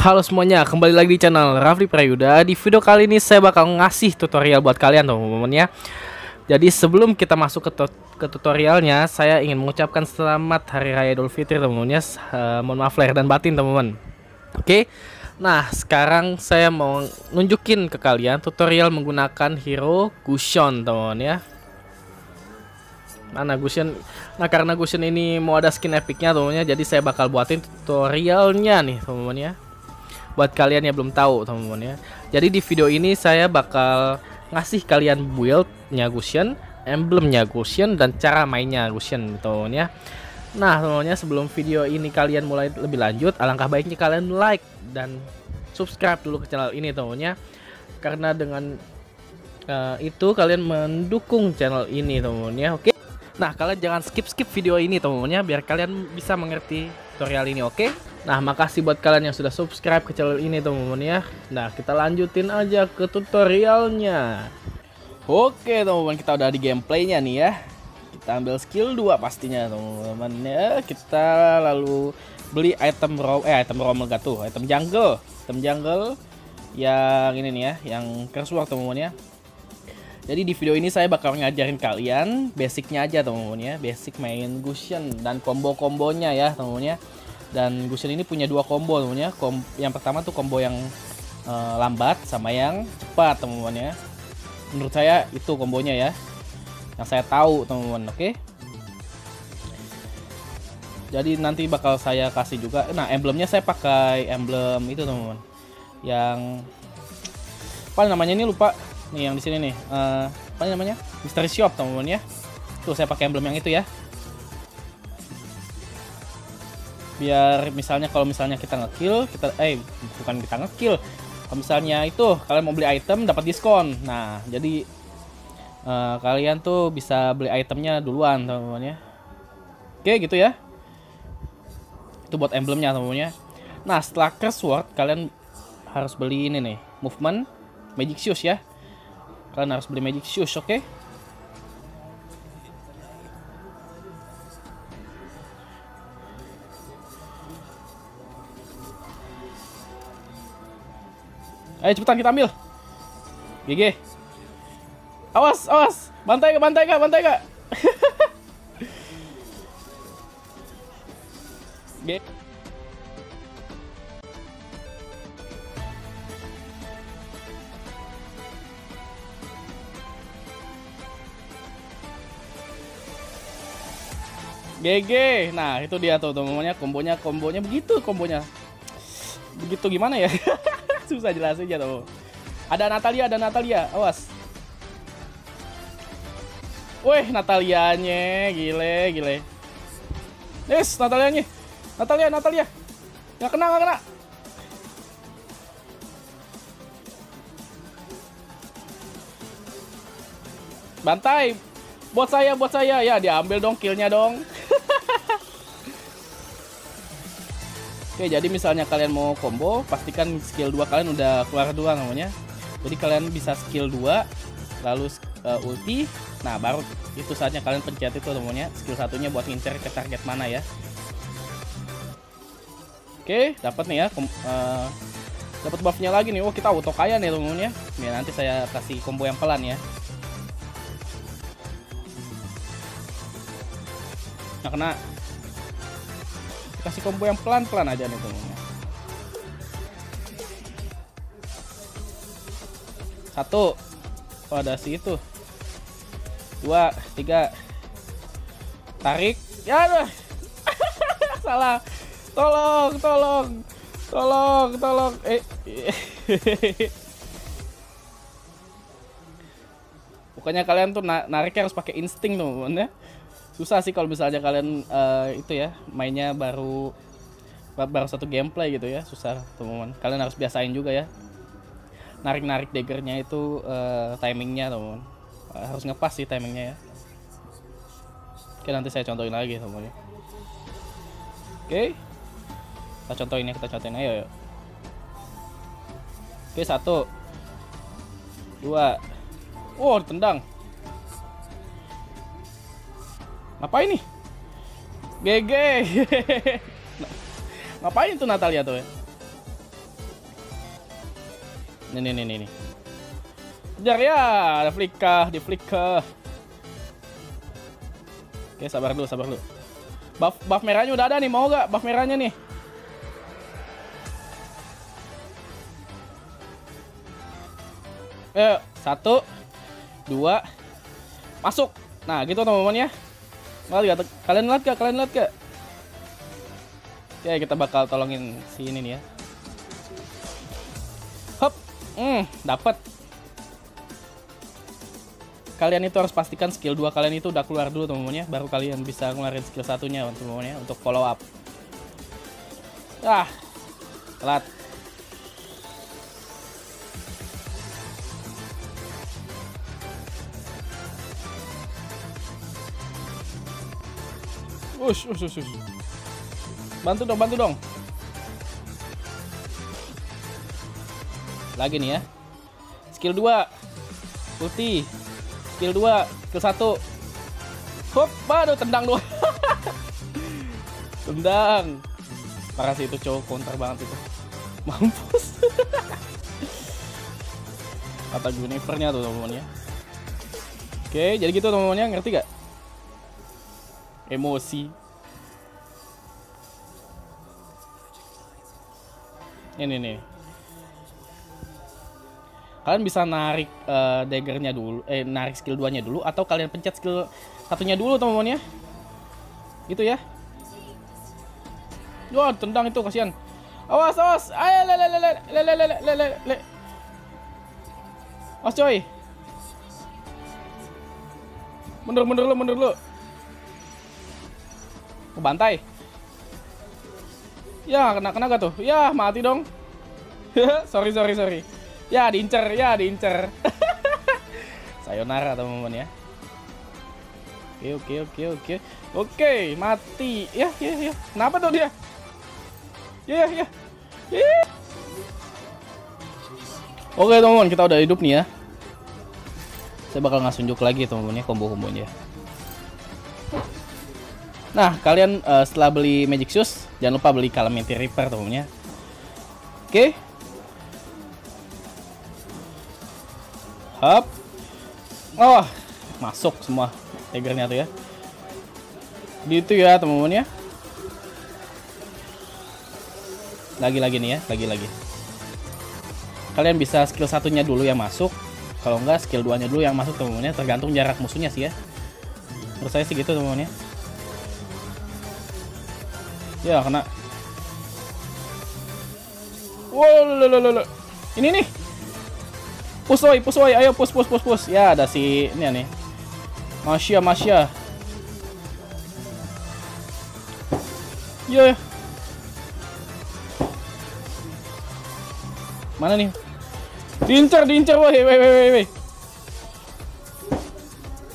Halo semuanya, kembali lagi di channel Rafli Prayudha. Di video kali ini saya bakal ngasih tutorial buat kalian teman-teman ya. Jadi sebelum kita masuk ke tutorialnya, saya ingin mengucapkan selamat Hari Raya Idul Fitri teman-teman ya. Mohon maaf lahir dan batin teman-teman. Oke, nah sekarang saya mau nunjukin ke kalian tutorial menggunakan hero Gusion teman-teman ya. Mana Gusion? Nah karena Gusion ini mau ada skin epicnya teman-teman ya, jadi saya bakal buatin tutorialnya nih teman-teman ya. Buat kalian yang belum tahu teman-teman ya. Jadi di video ini saya bakal ngasih kalian build-nya Gusion, emblemnya Gusion, dan cara mainnya Gusion teman-teman ya. Nah teman-teman ya, sebelum video ini kalian mulai lebih lanjut, alangkah baiknya kalian like dan subscribe dulu ke channel ini teman-teman ya. Karena dengan itu kalian mendukung channel ini teman-teman ya. Oke. Nah kalian jangan skip-skip video ini teman-teman ya, biar kalian bisa mengerti tutorial ini, oke? Nah makasih buat kalian yang sudah subscribe ke channel ini teman-teman ya. Nah kita lanjutin aja ke tutorialnya. Oke teman-teman, kita udah di gameplaynya nih ya. Kita ambil skill 2 pastinya teman-teman ya. Kita lalu beli item jungle yang ini nih ya, yang kersword teman-teman ya. Jadi di video ini saya bakal ngajarin kalian basicnya aja teman-teman ya, basic main Gusion dan combo-kombonya ya teman-teman ya. Dan Gusion ini punya dua combo teman-teman ya. Yang pertama tuh combo yang lambat sama yang cepat teman-teman ya. Menurut saya itu kombonya ya, yang saya tahu teman-teman, oke. Jadi nanti bakal saya kasih juga. Nah emblemnya saya pakai emblem itu teman-teman, yang apa namanya ini lupa. Nih yang di sini nih, apa namanya? Mystery Shop teman-teman ya. Tuh saya pakai emblem yang itu ya. Biar misalnya kalau misalnya kita ngekill, kalau misalnya itu kalian mau beli item dapat diskon. Nah, jadi kalian tuh bisa beli itemnya duluan teman-teman ya. Oke, gitu ya. Itu buat emblemnya teman-teman ya. Nah, setelah Curse Word kalian harus beli ini nih, movement Magic Shoes ya. Kalian harus beli Magic Shoes, oke? Ayo cepetan kita ambil. GG. Awas, awas. Bantai kak. GG. GG. Nah, itu dia tuh teman-teman ya, kombonya begitu, Begitu gimana ya? Susah jelasinnya tuh. Ada Natalia, awas. Wih, Natalianya gile. Yes, Natalianya. Natalia. Enggak kena. Bantai. Buat saya ya, diambil dong killnya dong. Oke, jadi misalnya kalian mau combo, pastikan skill 2 kalian udah keluar dua namanya. Jadi kalian bisa skill 2 lalu ulti. Nah, baru itu saatnya kalian pencet itu namanya. Skill satunya buat ngincer ke target mana ya. Oke, dapat nih ya. Dapat buffnya lagi nih. Oh, kita auto kaya nih teman-teman ya. Nih nanti saya kasih combo yang pelan ya. Nggak kena. Kasih combo yang pelan-pelan aja nih temennya. Satu. Oh, ada si itu. Dua, tiga. Tarik. Ya, salah. Tolong. Pokoknya kalian tuh nariknya harus pakai insting temen ya. Susah sih kalau misalnya kalian itu ya mainnya baru satu gameplay gitu ya, susah teman-teman. Kalian harus biasain juga ya, narik daggernya itu timingnya teman-teman, harus ngepas sih timingnya ya. Oke, nanti saya contohin lagi teman-teman. Oke, kita contohin ayo. Oke, 1, 2, oh ditendang. Ngapain nih? GG. Ngapain tuh Natalia tuh ya? Nih. Kejar ya, ada flicker, di flicker. Oke, sabar dulu. Buff merahnya udah ada nih, mau gak buff merahnya nih? Ayo, 1, 2, masuk. Nah, gitu teman-teman ya. Kalian lihat gak? Oke, kita bakal tolongin si ini nih ya. Hop, dapat. Kalian itu harus pastikan skill 2 kalian itu udah keluar dulu teman-teman ya, baru kalian bisa ngeluarin skill 1-nya teman-teman ya untuk follow up. Ah, telat. Ush. Bantu dong. Lagi nih ya. Skill 2. Ulti. Skill 2, skill 1. Hop, aduh tendang doang. Tendang. Parah sih itu cowok counter banget itu. Mampus. Kata Gwinevere-nya tuh teman-teman ya. Oke, jadi gitu teman-teman ya, ngerti gak? Emosi. Ini. Kalian bisa narik daggernya dulu, narik skill 2-nya dulu, atau kalian pencet skill 1-nya dulu teman-teman ya, gitu ya. Wah, tendang itu kasihan. Awas. Ayo, le. Awas coy. Mundur lu. Kebantai. Ya, kena gak tuh? Ya, mati dong. sorry. Ya diincer. Sayonara teman-teman ya. Oke. Oke, mati. Ya. Kenapa tuh dia? Ya. Oke, teman-teman, kita udah hidup nih ya. Saya bakal ngasunjuk lagi teman-teman ya combo-combonya. Nah, kalian setelah beli Magic Shoes, jangan lupa beli Calamity Reaper teman-teman ya. Oke. Up. Oh, masuk semua triggernya tuh ya. Gitu ya teman-teman ya. Lagi nih ya. Kalian bisa skill 1-nya dulu yang masuk. Kalau enggak skill 2-nya dulu yang masuk teman-teman ya. Tergantung jarak musuhnya sih ya. Menurut saya sih gitu teman-teman ya. Ya kena. Wow. Ini nih. Push, ayo push. Ya ada si ini nih. Masya. Ya. Mana nih? Diincer, woi.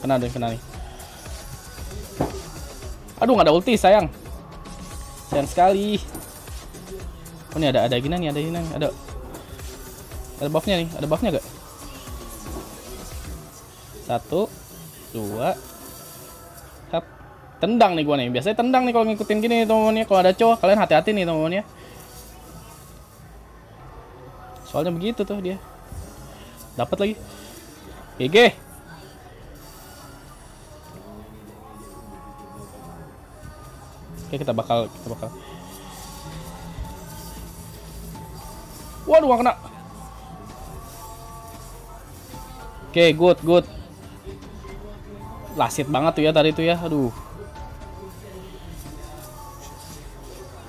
Kena nih. Aduh, nggak ada ulti, sayang sekali. Oh, ini ada gini nih. Ada buffnya nih, ada buffnya gak? 1, 2, hap. Tendang nih gua nih. Biasanya tendang nih kalau ngikutin gini teman-teman ya. Kalau ada cowok kalian hati-hati nih teman-teman ya. Soalnya begitu tuh dia. Dapat lagi. GG. Oke, kita bakal. Waduh, gak kena. Oke, good. Lasit banget tuh ya tadi tuh ya. Aduh.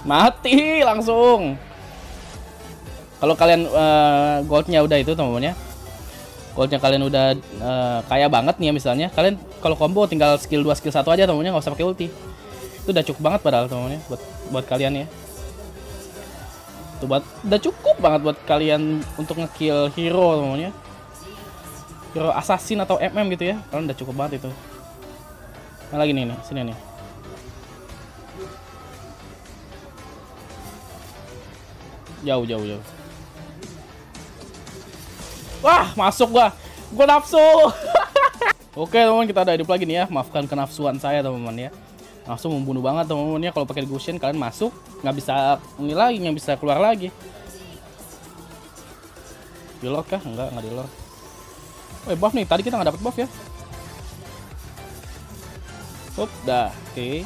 Mati langsung. Kalau kalian goldnya udah itu teman-teman ya. Goldnya kalian udah kaya banget nih ya misalnya. Kalian kalau combo tinggal skill 2, skill 1 aja teman-teman ya, nggak usah pakai ulti. Itu udah cukup banget padahal teman-teman ya buat kalian ya. Itu udah cukup banget buat kalian untuk nge-kill hero teman-teman ya. Hero assassin atau MM gitu ya. Kalian udah cukup banget itu. Nah, lagi nih, sini nih. Jauh. Wah, masuk gua. Gua nafsu. Oke, teman-teman, kita ada hidup lagi nih ya. Maafkan kenafsuan saya, teman-teman ya. Nafsu membunuh banget, teman-teman ya. Kalau pakai Gusion kalian masuk, nggak bisa ini lagi, nggak bisa keluar lagi. Di lock kah? Enggak, nggak di lock. Woi, buff nih. Tadi kita nggak dapet buff ya. Up, dah. Oke. Okay.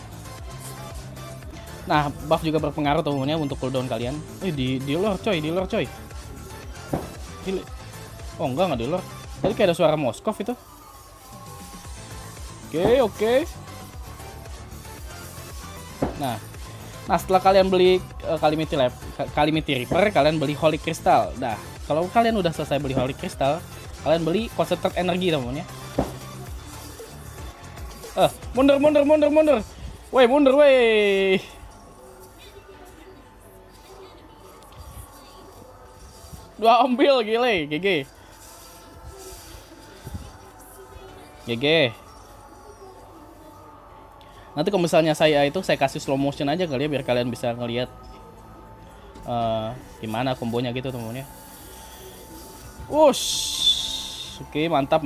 Nah, buff juga berpengaruh temennya untuk cooldown kalian. Di lore coy, di lore coy. Gila. Oh, enggak di lore. Tadi kayak ada suara Moskov itu. Oke, okay, oke. Okay. Nah, setelah kalian beli Calamity Reaper, kalian beli Holy Crystal. Nah, kalau kalian udah selesai beli Holy Crystal, kalian beli Concentrated energi teman-teman ya. Mundur. Woi, mundur, woi. Dua ambil gile, GG. Nanti kalau misalnya saya kasih slow motion aja kali ya, biar kalian bisa ngelihat gimana kombonya gitu temennya. Wush, oke, mantap.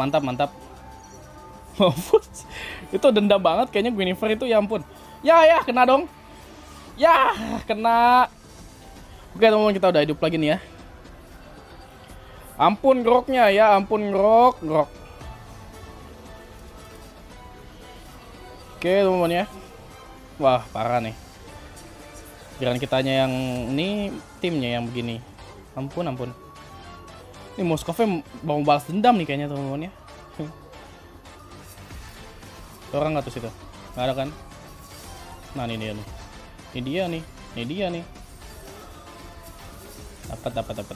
Itu dendam banget kayaknya Gwinevere itu, ya ampun. Ya kena dong. Ya kena. Oke teman-teman, kita udah hidup lagi nih ya. Ampun groknya ya, ampun grok. Oke teman-teman ya. Wah parah nih. Jangan kitanya yang ini, timnya yang begini. Ampun. Ini Moskovnya mau balas dendam nih kayaknya teman-teman ya. Orang nggak tuh situ? Nggak ada kan? Nah ini dia nih. Ini dia nih. Dapat.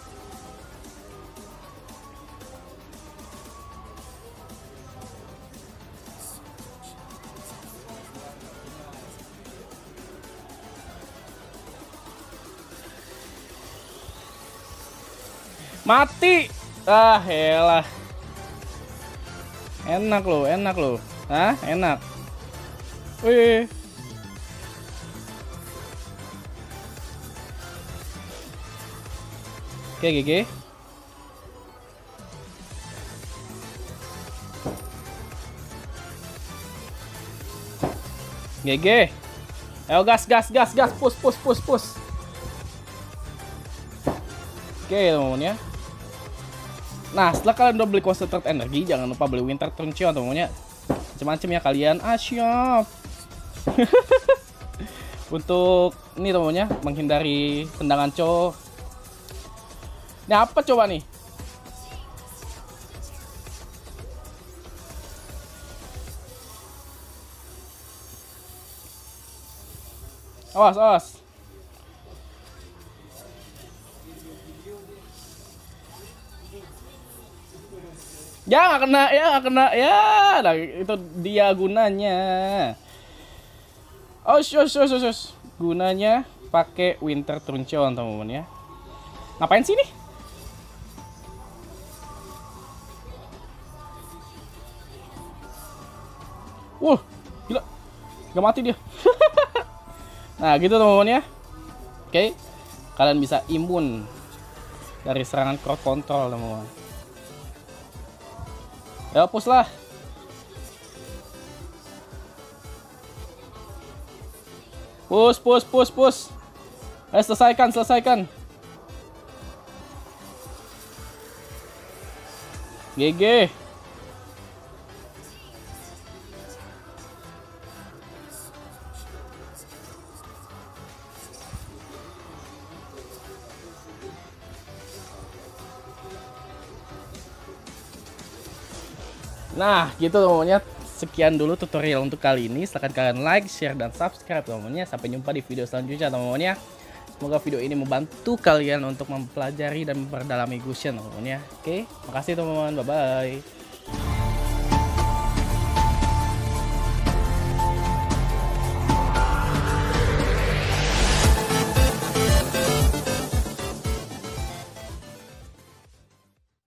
Mati. Ah, elah. Enak loh. Hah? Enak. Wih. Oke, GG. GG. Ayo gas. Push. Oke, teman-teman ya. Nah, setelah kalian udah beli Concentrated energi, jangan lupa beli Winter Truncheon teman-teman ya. Macam-macam ya kalian. Siap. Untuk ini teman-teman ya, menghindari tendangan cow. Ini apa coba nih? Awas. Ya nggak kena. Nah, itu dia gunanya. Oh, gunanya pakai Winter Truncheon teman-teman ya. Ngapain sih nih? Wuh, gila. Gak mati dia. Nah, gitu teman-teman ya. Oke. Kalian bisa imun dari serangan crowd control teman-teman. Ya push lah. Push. Ayo selesaikan. GG. Nah, gitu teman-teman. Sekian dulu tutorial untuk kali ini. Silahkan kalian like, share, dan subscribe teman-teman. Sampai jumpa di video selanjutnya teman-teman. Semoga video ini membantu kalian untuk mempelajari dan memperdalami Gusion teman-teman. Oke, makasih teman-teman. Bye-bye.